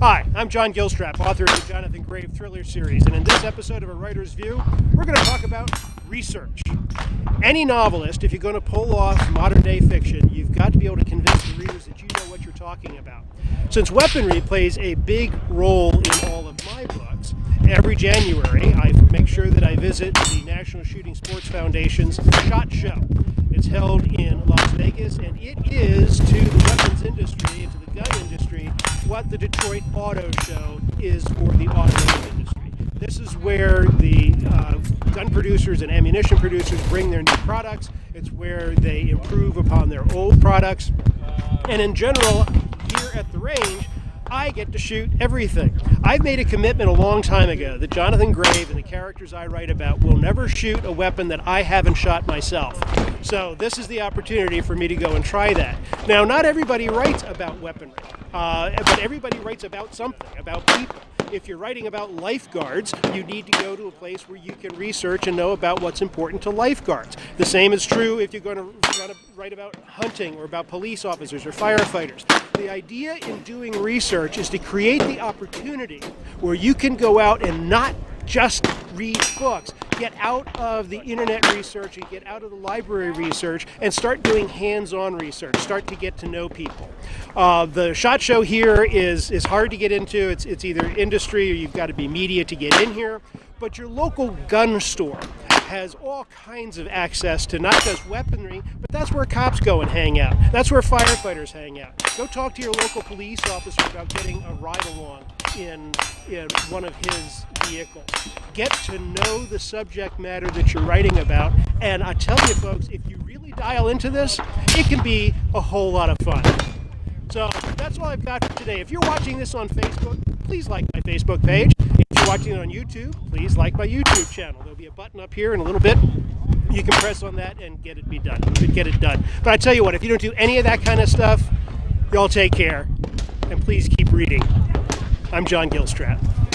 Hi, I'm John Gilstrap, author of the Jonathan Grave thriller series, and in this episode of A Writer's View, we're going to talk about research. Any novelist, if you're going to pull off modern-day fiction, you've got to be able to convince the readers that you know what you're talking about. Since weaponry plays a big role in all of my books, every January I make sure that I visit the National Shooting Sports Foundation's SHOT Show. It's held in Las Vegas, and it is, to the weapons industry and to the gun industry, what the Detroit Auto Show is for the automotive industry. This is where the gun producers and ammunition producers bring their new products. It's where they improve upon their old products. And in general, here at the range, I get to shoot everything. I've made a commitment a long time ago that Jonathan Grave and the characters I write about will never shoot a weapon that I haven't shot myself. So this is the opportunity for me to go and try that. Now, not everybody writes about weaponry, but everybody writes about something, about people. If you're writing about lifeguards, you need to go to a place where you can research and know about what's important to lifeguards. The same is true if you're going to write about hunting or about police officers or firefighters. The idea in doing research is to create the opportunity where you can go out and not just read books. Get out of the internet research and get out of the library research and start doing hands-on research. Start to get to know people. The SHOT Show here is hard to get into. It's either industry or you've got to be media to get in here. But your local gun store has all kinds of access to not just weaponry, but that's where cops go and hang out. That's where firefighters hang out. Go talk to your local police officer about getting a ride-along in one of his vehicles. Get to know the subject matter that you're writing about, and I tell you folks, if you really dial into this, it can be a whole lot of fun. So that's all I've got for today. If you're watching this on Facebook, please like my Facebook page. If you're watching it on YouTube, please like my YouTube channel. There'll be a button up here in a little bit. You can press on that and get it done. But I tell you what, if you don't do any of that kind of stuff, y'all take care, and please keep reading. I'm John Gilstrap.